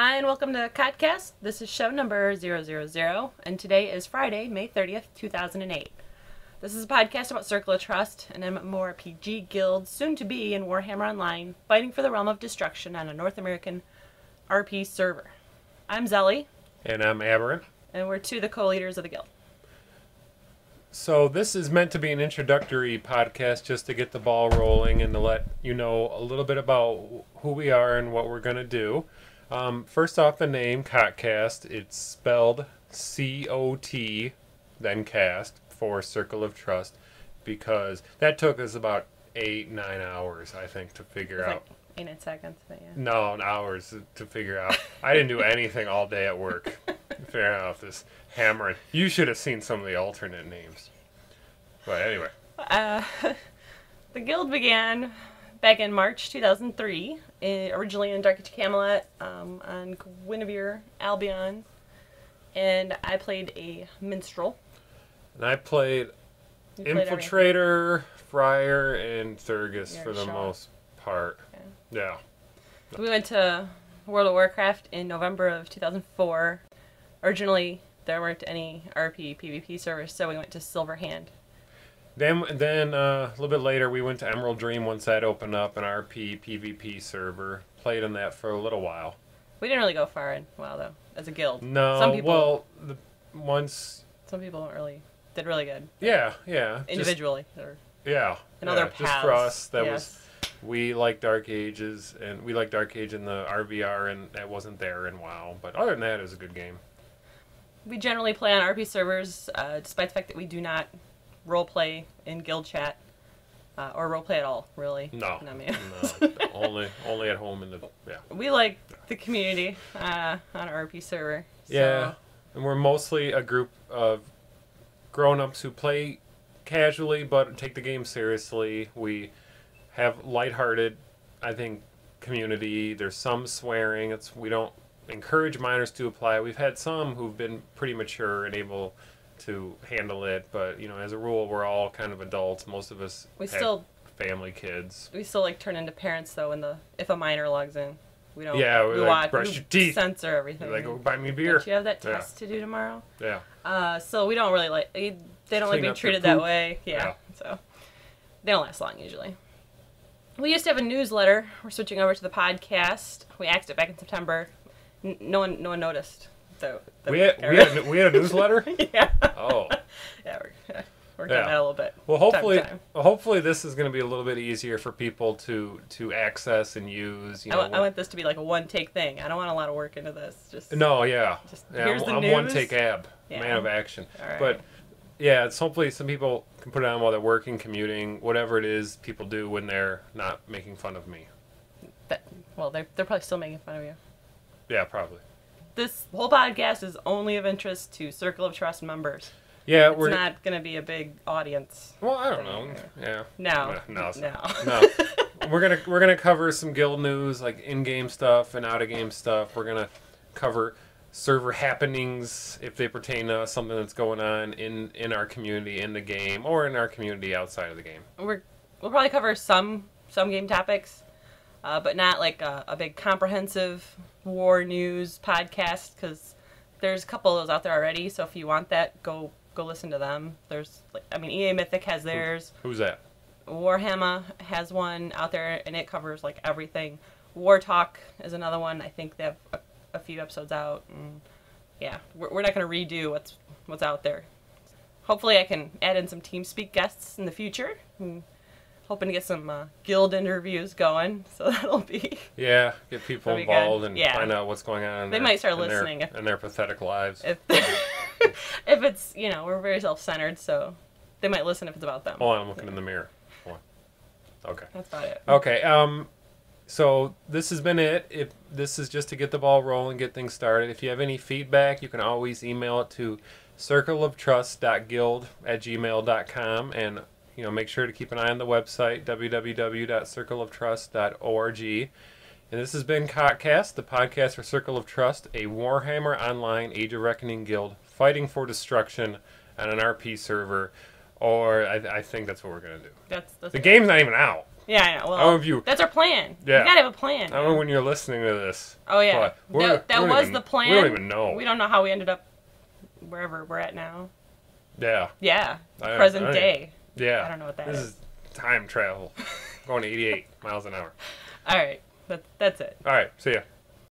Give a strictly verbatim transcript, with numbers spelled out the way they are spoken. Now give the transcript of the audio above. Hi and welcome to CoTCast. This is show number zero zero zero and today is Friday, May thirtieth, two thousand eight. This is a podcast about Circle of Trust, an MMORPG guild soon to be in Warhammer Online, fighting for the realm of destruction on a North American R P server. I'm Zelly. And I'm Aberyn. And we're two of the co-leaders of the guild. So this is meant to be an introductory podcast just to get the ball rolling and to let you know a little bit about who we are and what we're going to do. Um, first off, the name CoTCast, it's spelled C O T, then cast, for Circle of Trust, because that took us about eight, nine hours, I think, to figure out. Like eight nine seconds, but yeah. No, hours to figure out. I didn't do anything all day at work. Fair enough, this hammering. You should have seen some of the alternate names. But anyway. Uh, the guild began back in March two thousand three, originally in Dark Ages of Camelot, um, on Guinevere, Albion, and I played a minstrel. And I played, played Infiltrator, everything. Friar, and Thurgus You're for the sure. most part. Yeah. yeah. So we went to World of Warcraft in November of two thousand four. Originally, there weren't any R P PvP servers, so we went to Silverhand. Then, then uh, a little bit later, we went to Emerald Dream once that opened up, an R P PvP server. Played on that for a little while. We didn't really go far in a while, though, as a guild. No, some people, well, the, once... Some people don't really... Did really good. Yeah, yeah. Individually. Just, or, yeah. And yeah, other paths. Just for us, that yes. was... We like Dark Ages, and we like Dark Age in the R V R, and that wasn't there in WoW. But other than that, it was a good game. We generally play on R P servers, uh, despite the fact that we do not... roleplay in guild chat, uh, or roleplay at all, really. No, I mean, no, only only at home in the yeah. We like the community uh, on our R P server. So. Yeah, and we're mostly a group of grown-ups who play casually but take the game seriously. We have lighthearted, I think, community. There's some swearing. It's we don't encourage minors to apply. We've had some who've been pretty mature and able to handle it, but you know, as a rule, we're all kind of adults. Most of us we have still family kids. We still like turn into parents though. When the if a minor logs in, we don't. Yeah, we, we like watch, brush we your teeth, censor everything. You're like, go buy me a beer. Don't you have that test yeah. to do tomorrow? Yeah. Uh, so we don't really like. They don't like being treated that way. Yeah, yeah. So they don't last long usually. We used to have a newsletter. We're switching over to the podcast. We axed it back in September. N no one, no one noticed. So we had, we, had a, we had a newsletter? Yeah. Oh. Yeah, we're, we're getting yeah. that a little bit. Well, hopefully, time. hopefully this is going to be a little bit easier for people to to access and use. You know, I, want, I want this to be like a one-take thing. I don't want a lot of work into this. Just no, yeah. Just, yeah here's I'm, the news. I'm one-take ab, yeah. man of action. All right. But yeah, it's hopefully some people can put it on while they're working, commuting, whatever it is people do when they're not making fun of me. That, well, they're they're probably still making fun of you. Yeah, probably. This whole podcast is only of interest to Circle of Trust members. Yeah, it's we're not going to be a big audience. Well, I don't know. Here. Yeah. No. No. No. no. no. We're gonna we're gonna cover some guild news, like in-game stuff and out-of-game stuff. We're gonna cover server happenings if they pertain to something that's going on in in our community in the game or in our community outside of the game. We're we'll probably cover some some game topics, uh, but not like a, a big comprehensive war news podcast, because there's a couple of those out there already. So if you want that, go go listen to them. There's, like, I mean, E A Mythic has theirs. Who's that? Warhammer has one out there, and it covers like everything. War Talk is another one. I think they have a, a few episodes out. And yeah, we're, we're not going to redo what's what's out there. Hopefully, I can add in some TeamSpeak guests in the future. And hoping to get some uh, guild interviews going, so that'll be... Yeah, get people involved good. and yeah. find out what's going on in They their, might start in listening. Their, if, in their pathetic lives. If, if it's, you know, we're very self-centered, so they might listen if it's about them. Oh, I'm looking yeah. in the mirror. Hold on. Okay. That's about it. Okay, um, so this has been it. If This is just to get the ball rolling, get things started. If you have any feedback, you can always email it to circle of trust dot guild at gmail dot com, and... You know, make sure to keep an eye on the website, w w w dot circle of trust dot org. And this has been CoTCast, the podcast for Circle of Trust, a Warhammer Online Age of Reckoning guild fighting for destruction on an R P server, or I, I think that's what we're going to do. That's, that's the game's not even out. Yeah, well, I review. That's our plan. Yeah. You gotta have a plan. I don't know when you're listening to this. Oh yeah, that, that was even, the plan. We don't even know. We don't know how we ended up wherever we're at now. Yeah. Yeah. I, Present I, I, day. Yeah. I don't know what that this is. This is time travel. Going to eighty-eight miles an hour. All right. That, that's it. All right. See ya.